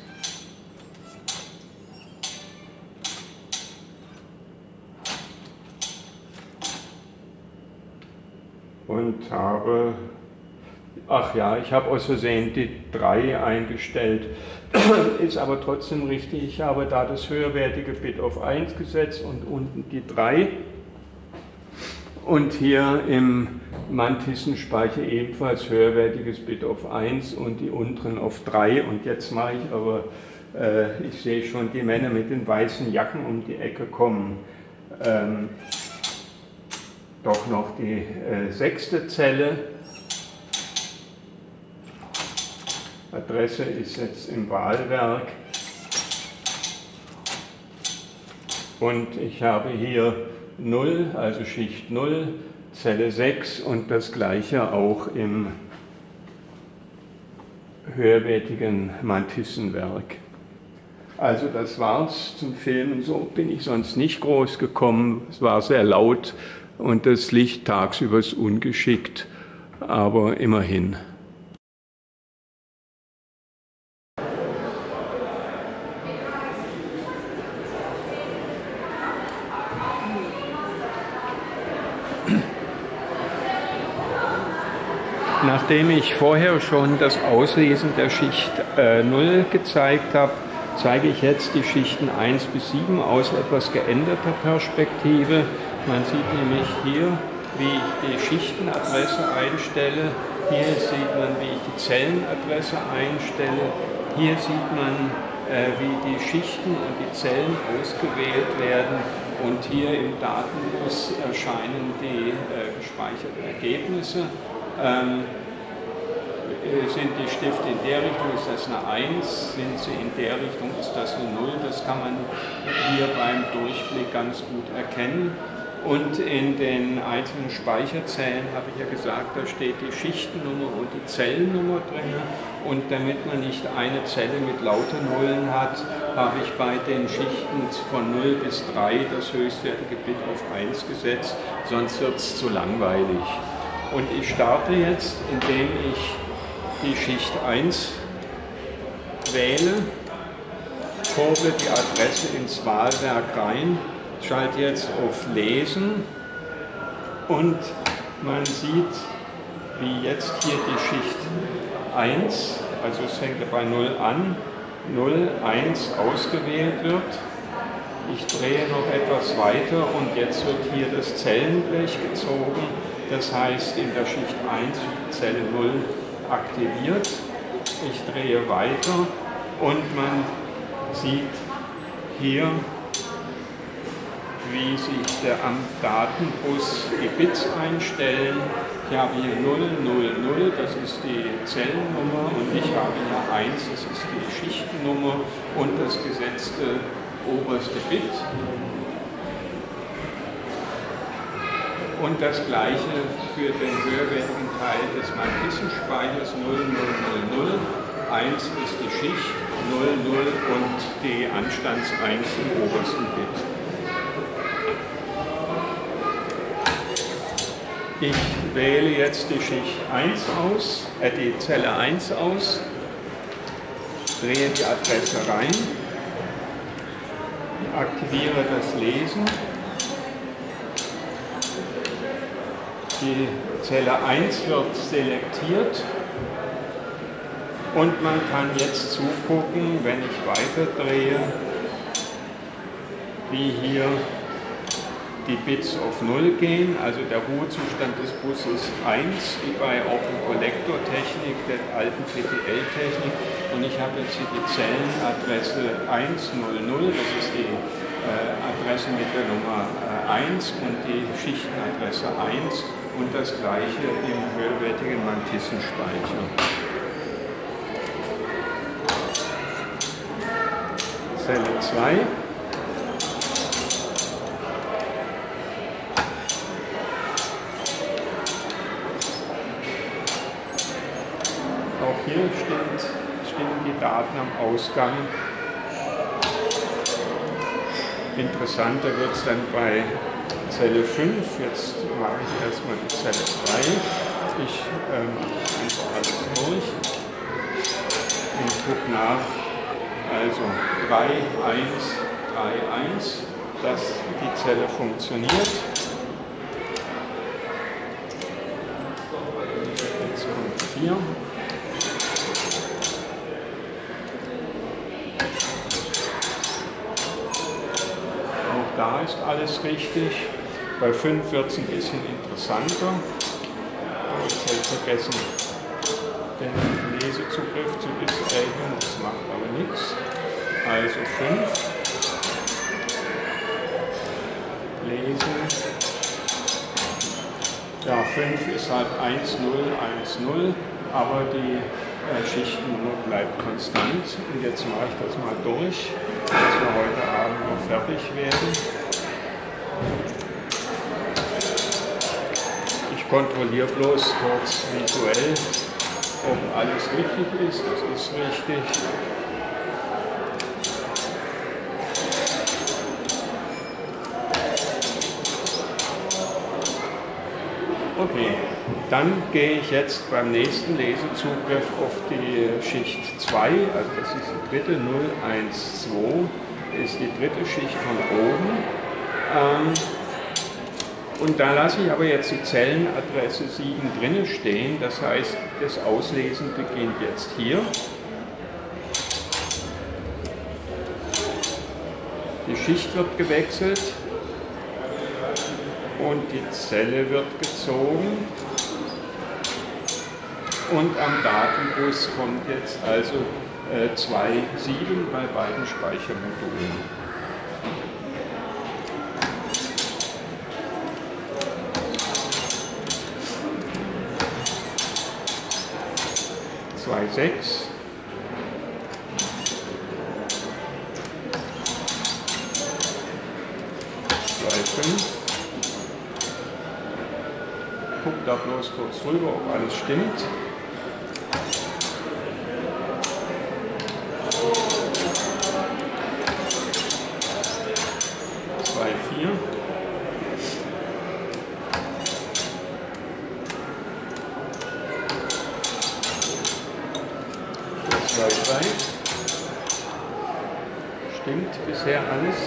Und habe Ach ja, ich habe aus Versehen die drei eingestellt, ist aber trotzdem richtig. Ich habe da das höherwertige Bit auf eins gesetzt und unten die drei. Und hier im Mantissenspeicher ebenfalls höherwertiges Bit auf eins und die unteren auf drei. Und jetzt mache ich aber, äh, ich sehe schon die Männer mit den weißen Jacken um die Ecke kommen. Ähm, doch noch die äh, sechste Zelle. Adresse ist jetzt im Wahlwerk und ich habe hier null, also Schicht null, Zelle sechs und das gleiche auch im höherwertigen Mantissenwerk. Also das war's zum Filmen, so bin ich sonst nicht groß gekommen, es war sehr laut und das Licht tagsüber ist ungeschickt, aber immerhin. Nachdem ich vorher schon das Auslesen der Schicht äh, null gezeigt habe, zeige ich jetzt die Schichten eins bis sieben aus etwas geänderter Perspektive. Man sieht nämlich hier, wie ich die Schichtenadresse einstelle. Hier sieht man, wie ich die Zellenadresse einstelle. Hier sieht man, äh, wie die Schichten und die Zellen ausgewählt werden. Und hier im Datenbus erscheinen die äh, gespeicherten Ergebnisse. Ähm, sind die Stifte in der Richtung, ist das eine eins, sind sie in der Richtung, ist das eine null, das kann man hier beim Durchblick ganz gut erkennen. Und in den einzelnen Speicherzellen, habe ich ja gesagt, da steht die Schichtennummer und die Zellennummer drin. Und damit man nicht eine Zelle mit lauter Nullen hat, habe ich bei den Schichten von null bis drei das höchstwertige Bit auf eins gesetzt, sonst wird es zu langweilig. Und ich starte jetzt, indem ich die Schicht eins wähle, kurbe die Adresse ins Wahlwerk rein, schalte jetzt auf Lesen und man sieht, wie jetzt hier die Schicht eins, also es fängt bei null an, null, eins ausgewählt wird. Ich drehe noch etwas weiter und jetzt wird hier das Zellenblech gezogen. Das heißt, in der Schicht eins Zelle null aktiviert. Ich drehe weiter und man sieht hier, wie sich der am Datenbus die Bits einstellen. Ich habe hier null, null, null, das ist die Zellennummer und ich habe hier eins, das ist die Schichtennummer und das gesetzte oberste Bit. Und das gleiche für den höherwertigen Teil des Mantissenspeichers null, null, null, null. eins ist die Schicht, null, null und die Anstands eins im obersten Bit. Ich wähle jetzt die Schicht eins aus, äh die Zelle eins aus, drehe die Adresse rein, aktiviere das Lesen. Die Zelle eins wird selektiert und man kann jetzt zugucken, wenn ich weiter drehe, wie hier die Bits auf null gehen, also der Ruhezustand des Busses eins, wie bei Open Collector Technik, der alten P T L Technik. Und ich habe jetzt hier die Zellenadresse eins, null, null, das ist die äh, Adresse mit der Nummer äh, eins und die Schichtenadresse eins. Und das gleiche im höherwertigen Mantissenspeicher. Zelle zwei. Auch hier stimmt, stimmen die Daten am Ausgang. Interessanter wird es dann bei Zelle fünf, jetzt mache ich erstmal die Zelle drei. Ich ähm, mache einfach alles durch und gucke nach. Also drei, eins, drei, eins, dass die Zelle funktioniert. Jetzt kommt vier. Auch da ist alles richtig. Bei fünf wird es ein bisschen interessanter. Ich habe vergessen, den Lesezugriff zu disablen, das macht aber nichts. Also fünf. Lesen. Ja, fünf ist halt eins null eins null, aber die äh, Schichtnummer bleibt konstant. Und jetzt mache ich das mal durch, dass wir heute Abend noch fertig werden. Ich kontrolliere bloß kurz visuell, ob alles richtig ist. Das ist richtig. Okay, dann gehe ich jetzt beim nächsten Lesezugriff auf die Schicht zwei, also das ist die dritte, null eins zwei, ist die dritte Schicht von oben. Ähm, und da lasse ich aber jetzt die Zellenadresse sieben drinne stehen, das heißt, das Auslesen beginnt jetzt hier. Die Schicht wird gewechselt. Und die Zelle wird gezogen und am Datenbus kommt jetzt also äh, zwei Komma sieben bei beiden Speichermodulen. zwei Komma sechs. zwei Komma fünf. Ich gucke da bloß kurz drüber, ob alles stimmt. zwei Komma vier. zwei Komma drei. Stimmt bisher alles.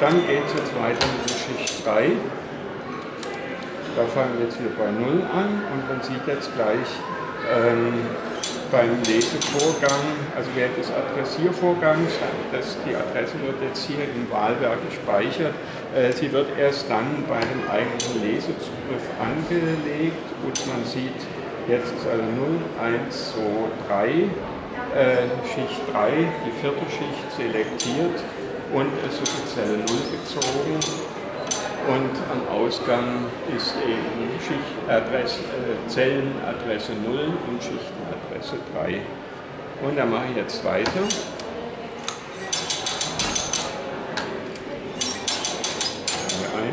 Dann geht es jetzt weiter mit der Schicht drei. Da fangen wir jetzt hier bei null an und man sieht jetzt gleich ähm, beim Lesevorgang, also während des Adressiervorgangs, das, die Adresse wird jetzt hier im Wahlwerk gespeichert. Äh, sie wird erst dann bei dem eigentlichen Lesezugriff angelegt und man sieht, jetzt ist also null eins zwei drei, äh, Schicht drei, die vierte Schicht selektiert. Und es wird die Zelle null gezogen und am Ausgang ist eben Schichtadresse, äh, Zellenadresse null und Schichtenadresse drei. Und dann mache ich jetzt weiter.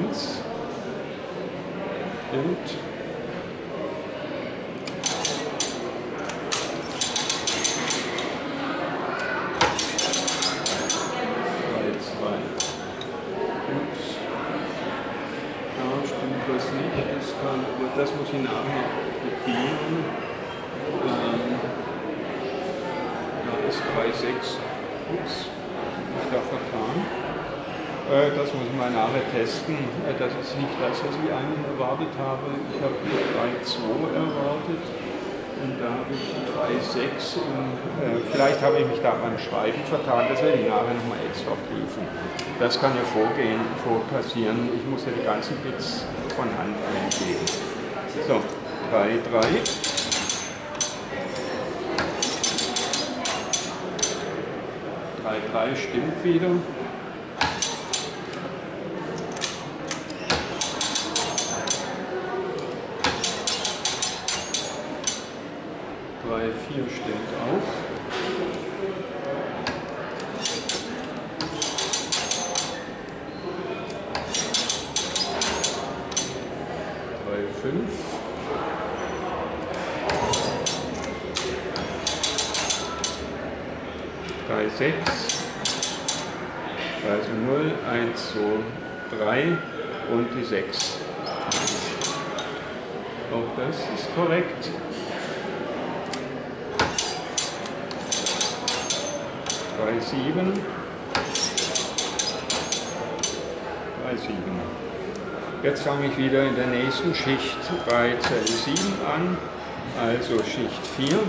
eins. Und das muss ich nachher noch bedienen. Ähm, da ist drei Komma sechs. Ups, ich da vertan. Äh, das muss ich mal nachher testen. Äh, das ist nicht das, was ich eigentlich erwartet habe. Ich habe hier drei Komma zwei erwartet. Und da habe ich drei Komma sechs. Äh, vielleicht habe ich mich da beim Schreiben vertan. Das werde ich nachher nochmal extra prüfen. Das kann ja vorgehen, vor passieren. Ich muss ja die ganzen Bits von Hand eingeben. So, drei Komma drei. drei Komma drei stimmt wieder. drei Komma vier stimmt auch. drei, sechs, drei, null, eins, zwei, drei und die sechs. Auch das ist korrekt. drei, sieben, drei, sieben. Jetzt fange ich wieder in der nächsten Schicht bei Zelle sieben an, also Schicht vier,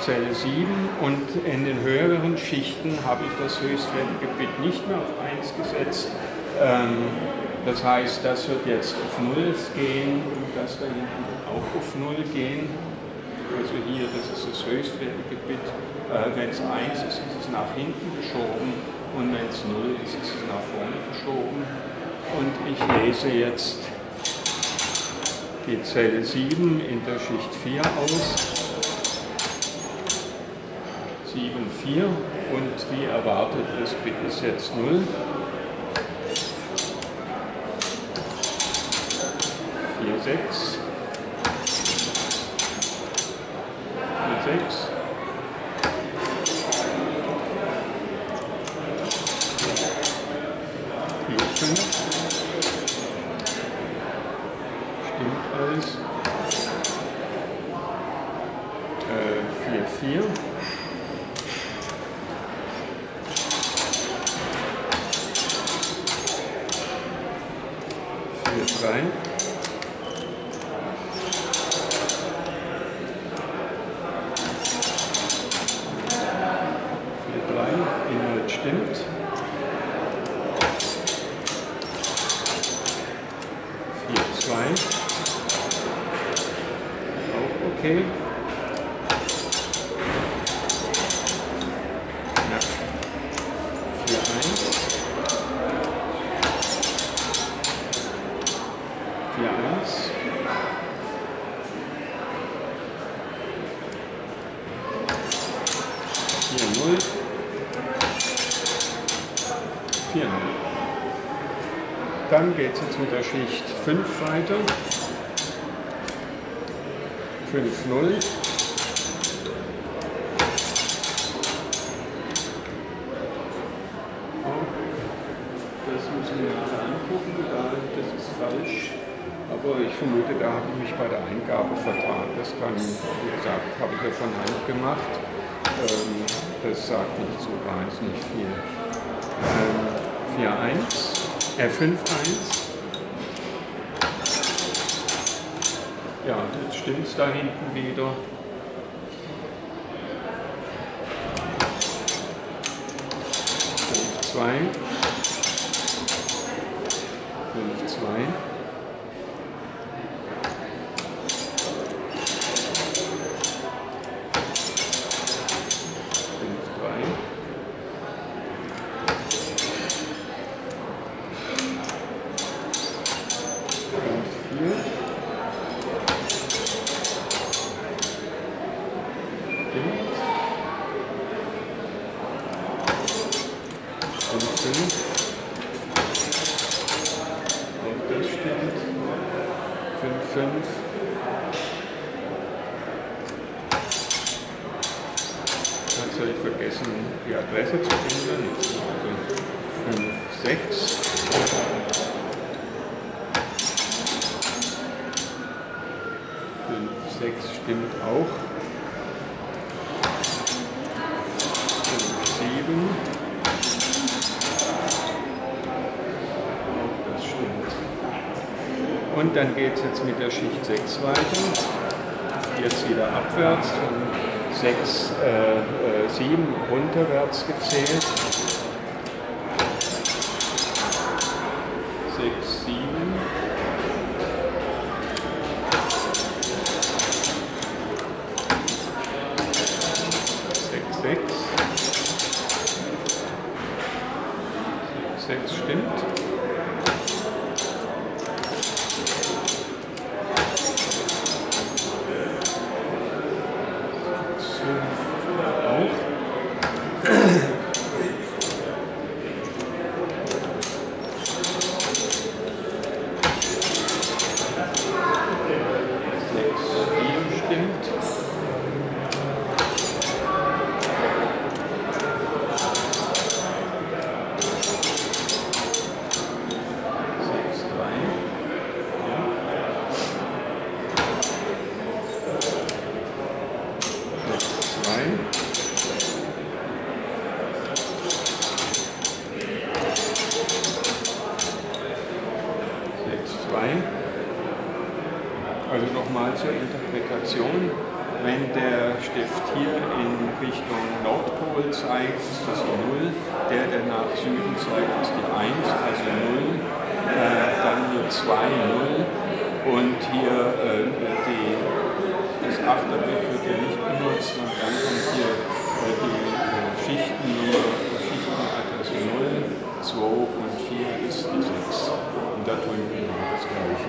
Zelle sieben, und in den höheren Schichten habe ich das Höchstwertgebiet nicht mehr auf eins gesetzt. Das heißt, das wird jetzt auf null gehen und das da hinten auch auf null gehen. Also hier, das ist das Höchstwertgebiet. Wenn es eins ist, ist es nach hinten geschoben, und wenn es null ist, ist es nach vorne geschoben. Und ich lese jetzt die Zelle sieben in der Schicht vier aus. sieben, vier, und wie erwartet ist jetzt null. vier, sechs, vier, sechs. Dann geht es jetzt mit der Schicht fünf weiter. fünf, null. Das muss ich mir nachher angucken, das ist falsch. Aber ich vermute, da habe ich mich bei der Eingabe vertan. Das kann, wie gesagt, habe ich ja von Hand gemacht. Das sagt nicht so gar nicht viel. vier, eins, fünf, eins. Ja, jetzt stimmt es da hinten wieder. fünf, zwei, fünf, zwei. Und dann geht es jetzt mit der Schicht sechs weiter, jetzt wieder abwärts, von sechs, sieben runterwärts gezählt. sechs, sieben. sechs, sechs. sechs, sechs stimmt. sechs, sieben stimmt. sechs, sieben. Stift hier in Richtung Nordpol zeigt, ist das die null. Der, der nach Süden zeigt, ist die eins, also null. Äh, dann die zwei, null. Und hier äh, die, das Achterbild wird hier nicht benutzt. Und dann kommt hier äh, die äh, Schichten, die Schichtenadresse null, zwei und vier ist die sechs. Und da drüben genau das Gleiche.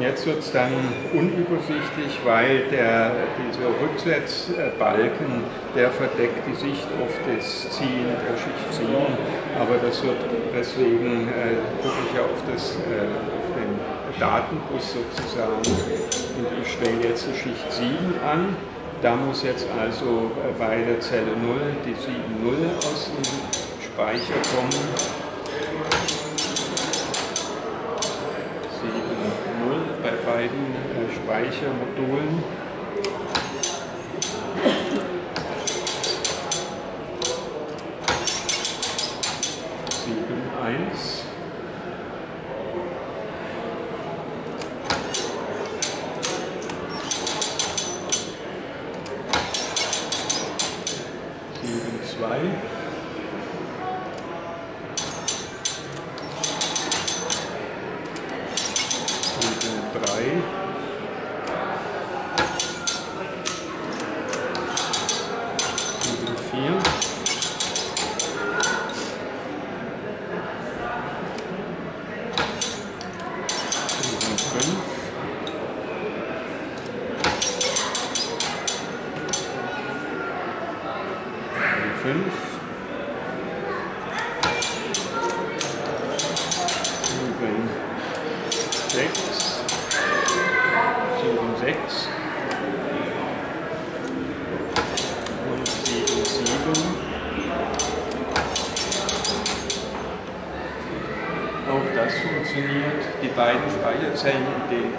Jetzt wird es dann unübersichtlich, weil der, dieser Rücksetzbalken, der verdeckt die Sicht auf das Ziehen, der Schicht Ziehen, aber das wird deswegen, äh, gucke ich ja auf, das, äh, auf den Datenbus sozusagen, und ich stelle jetzt die Schicht sieben an, da muss jetzt also bei der Zelle null die sieben null aus dem Speicher kommen. Beiden Speichermodulen. sieben, eins. sieben, zwei.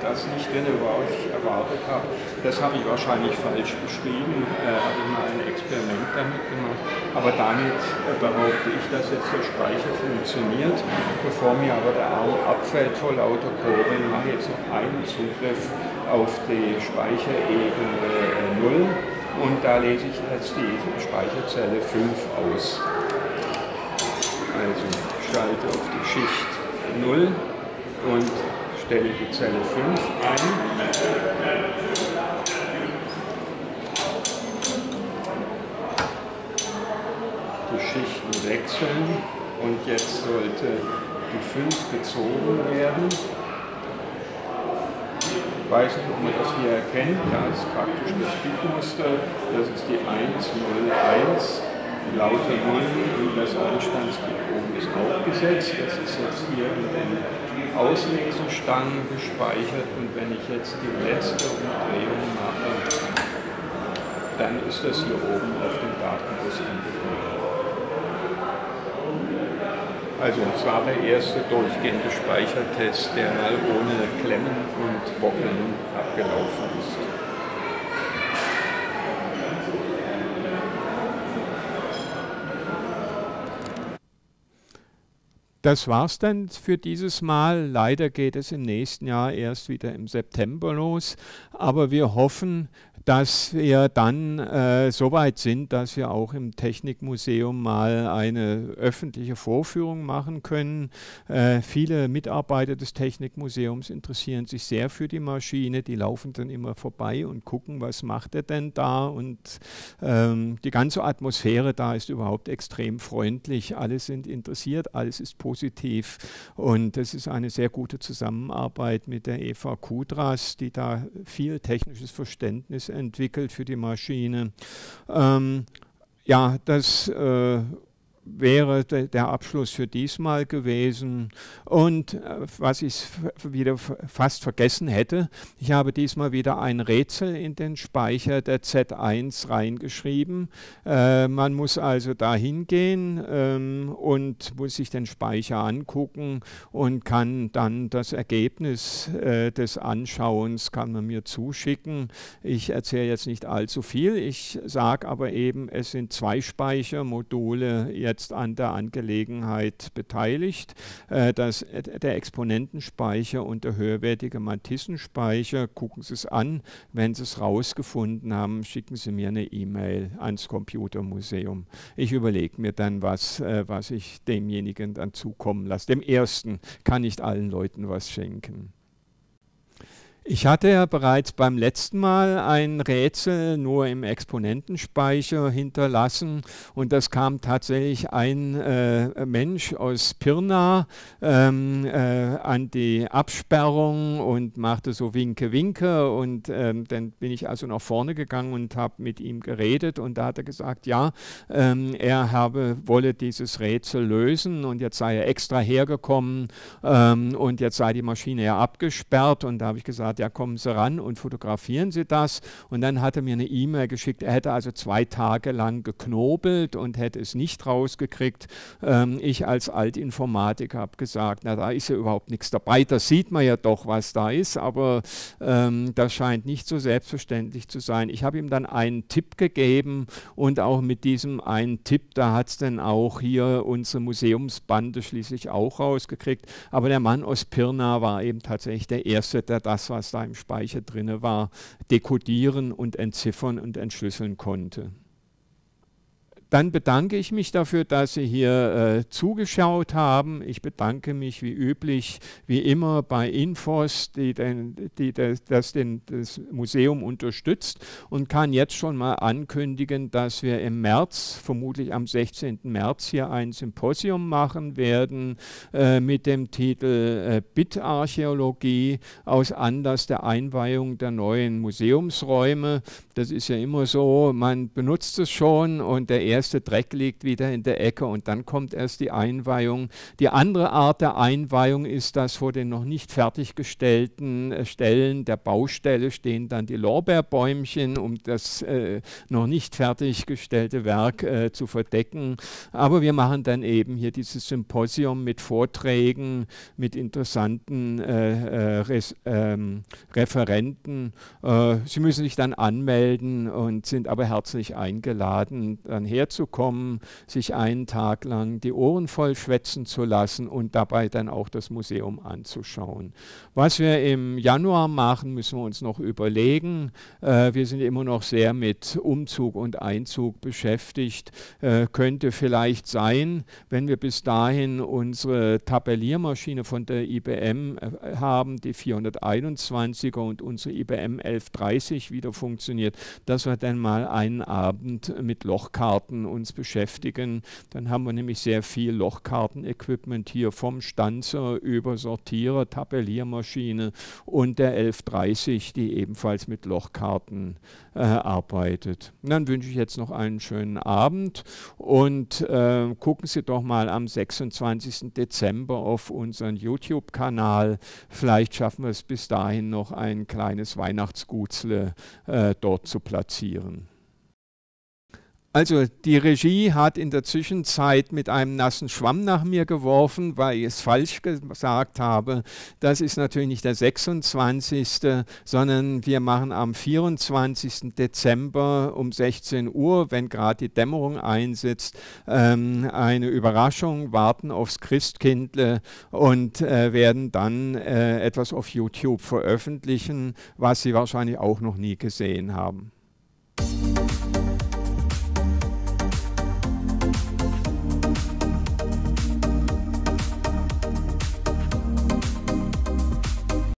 Das nicht drin war, was ich erwartet habe. Das habe ich wahrscheinlich falsch beschrieben, äh, habe ich mal ein Experiment damit gemacht. Aber damit äh, behaupte ich, dass jetzt der Speicher funktioniert. Bevor mir aber der Arm abfällt vor lauter Kurbeln, mache ich jetzt noch einen Zugriff auf die Speicherebene null und da lese ich jetzt die Speicherzelle fünf aus. Also schalte auf die Schicht null und stelle die Zelle fünf ein. Die Schichten wechseln und jetzt sollte die fünf gezogen werden. Ich weiß nicht, ob man das hier erkennt. Da ist praktisch das Bitmuster. Das ist die eins null eins. Lauter Nullen und das Einstandsbit oben ist aufgesetzt. Das ist jetzt hier in den Auslesestangen gespeichert und wenn ich jetzt die letzte Umdrehung mache, dann ist das hier oben auf dem Datenbus angekommen. Also es war der erste durchgehende Speichertest, der mal ohne Klemmen und Wackeln abgelaufen ist. Das war's dann für dieses Mal. Leider geht es im nächsten Jahr erst wieder im September los, aber wir hoffen, dass wir dann äh, so weit sind, dass wir auch im Technikmuseum mal eine öffentliche Vorführung machen können. Äh, viele Mitarbeiter des Technikmuseums interessieren sich sehr für die Maschine, die laufen dann immer vorbei und gucken, was macht er denn da, und ähm, die ganze Atmosphäre da ist überhaupt extrem freundlich. Alle sind interessiert, alles ist positiv. positiv und es ist eine sehr gute Zusammenarbeit mit der Eva Kudras, die da viel technisches Verständnis entwickelt für die Maschine. Ähm, ja, das äh wäre der Abschluss für diesmal gewesen. Und was ich wieder fast vergessen hätte, ich habe diesmal wieder ein Rätsel in den Speicher der Z eins reingeschrieben. Äh, man muss also da hingehen ähm, und muss sich den Speicher angucken und kann dann das Ergebnis äh, des Anschauens kann man mir zuschicken. Ich erzähle jetzt nicht allzu viel, ich sage aber eben, es sind zwei Speichermodule jetzt an der Angelegenheit beteiligt, äh, das, der Exponentenspeicher und der höherwertige Mantissenspeicher. Gucken Sie es an, wenn Sie es rausgefunden haben, schicken Sie mir eine E-Mail ans Computermuseum. Ich überlege mir dann was, äh, was ich demjenigen dann zukommen lasse. Dem Ersten kann nicht allen Leuten was schenken. Ich hatte ja bereits beim letzten Mal ein Rätsel nur im Exponentenspeicher hinterlassen und das kam tatsächlich ein äh, Mensch aus Pirna ähm, äh, an die Absperrung und machte so Winke, Winke und ähm, dann bin ich also nach vorne gegangen und habe mit ihm geredet und da hat er gesagt, ja, ähm, er habe, wolle dieses Rätsel lösen und jetzt sei er extra hergekommen ähm, und jetzt sei die Maschine ja abgesperrt und da habe ich gesagt, ja, kommen Sie ran und fotografieren Sie das. Und dann hat er mir eine E-Mail geschickt, er hätte also zwei Tage lang geknobelt und hätte es nicht rausgekriegt. Ähm, ich als Altinformatiker habe gesagt, na, da ist ja überhaupt nichts dabei, da sieht man ja doch, was da ist, aber ähm, das scheint nicht so selbstverständlich zu sein. Ich habe ihm dann einen Tipp gegeben und auch mit diesem einen Tipp, da hat es dann auch hier unsere Museumsbande schließlich auch rausgekriegt. Aber der Mann aus Pirna war eben tatsächlich der Erste, der das, was da im Speicher drin war, dekodieren und entziffern und entschlüsseln konnte. Dann bedanke ich mich dafür, dass Sie hier äh, zugeschaut haben. Ich bedanke mich wie üblich, wie immer bei Infos, die, den, die das, das, den, das Museum unterstützt und kann jetzt schon mal ankündigen, dass wir im März, vermutlich am sechzehnten März, hier ein Symposium machen werden äh, mit dem Titel äh, Bitarchäologie aus Anlass der Einweihung der neuen Museumsräume. Das ist ja immer so, man benutzt es schon und der erste Der erste Dreck liegt wieder in der Ecke und dann kommt erst die Einweihung. Die andere Art der Einweihung ist, dass vor den noch nicht fertiggestellten Stellen der Baustelle stehen dann die Lorbeerbäumchen, um das äh, noch nicht fertiggestellte Werk äh, zu verdecken. Aber wir machen dann eben hier dieses Symposium mit Vorträgen, mit interessanten äh, äh, Res, ähm, Referenten. Äh, Sie müssen sich dann anmelden und sind aber herzlich eingeladen, dann her zu kommen, sich einen Tag lang die Ohren voll schwätzen zu lassen und dabei dann auch das Museum anzuschauen. Was wir im Januar machen, müssen wir uns noch überlegen. Äh, wir sind immer noch sehr mit Umzug und Einzug beschäftigt. Äh, könnte vielleicht sein, wenn wir bis dahin unsere Tabelliermaschine von der I B M äh, haben, die vierhunderteinundzwanziger und unsere I B M elf dreißig wieder funktioniert, dass wir dann mal einen Abend mit Lochkarten uns beschäftigen. Dann haben wir nämlich sehr viel Lochkarten-Equipment hier vom Stanzer über Sortierer, Tabelliermaschine und der elf dreißig, die ebenfalls mit Lochkarten äh, arbeitet. Und dann wünsche ich jetzt noch einen schönen Abend und äh, gucken Sie doch mal am sechsundzwanzigsten Dezember auf unseren YouTube-Kanal. Vielleicht schaffen wir es bis dahin noch ein kleines Weihnachtsgutzle äh, dort zu platzieren. Also die Regie hat in der Zwischenzeit mit einem nassen Schwamm nach mir geworfen, weil ich es falsch gesagt habe. Das ist natürlich nicht der sechsundzwanzigste, sondern wir machen am vierundzwanzigsten Dezember um sechzehn Uhr, wenn gerade die Dämmerung einsetzt, ähm, eine Überraschung, warten aufs Christkindle und äh, werden dann äh, etwas auf YouTube veröffentlichen, was Sie wahrscheinlich auch noch nie gesehen haben.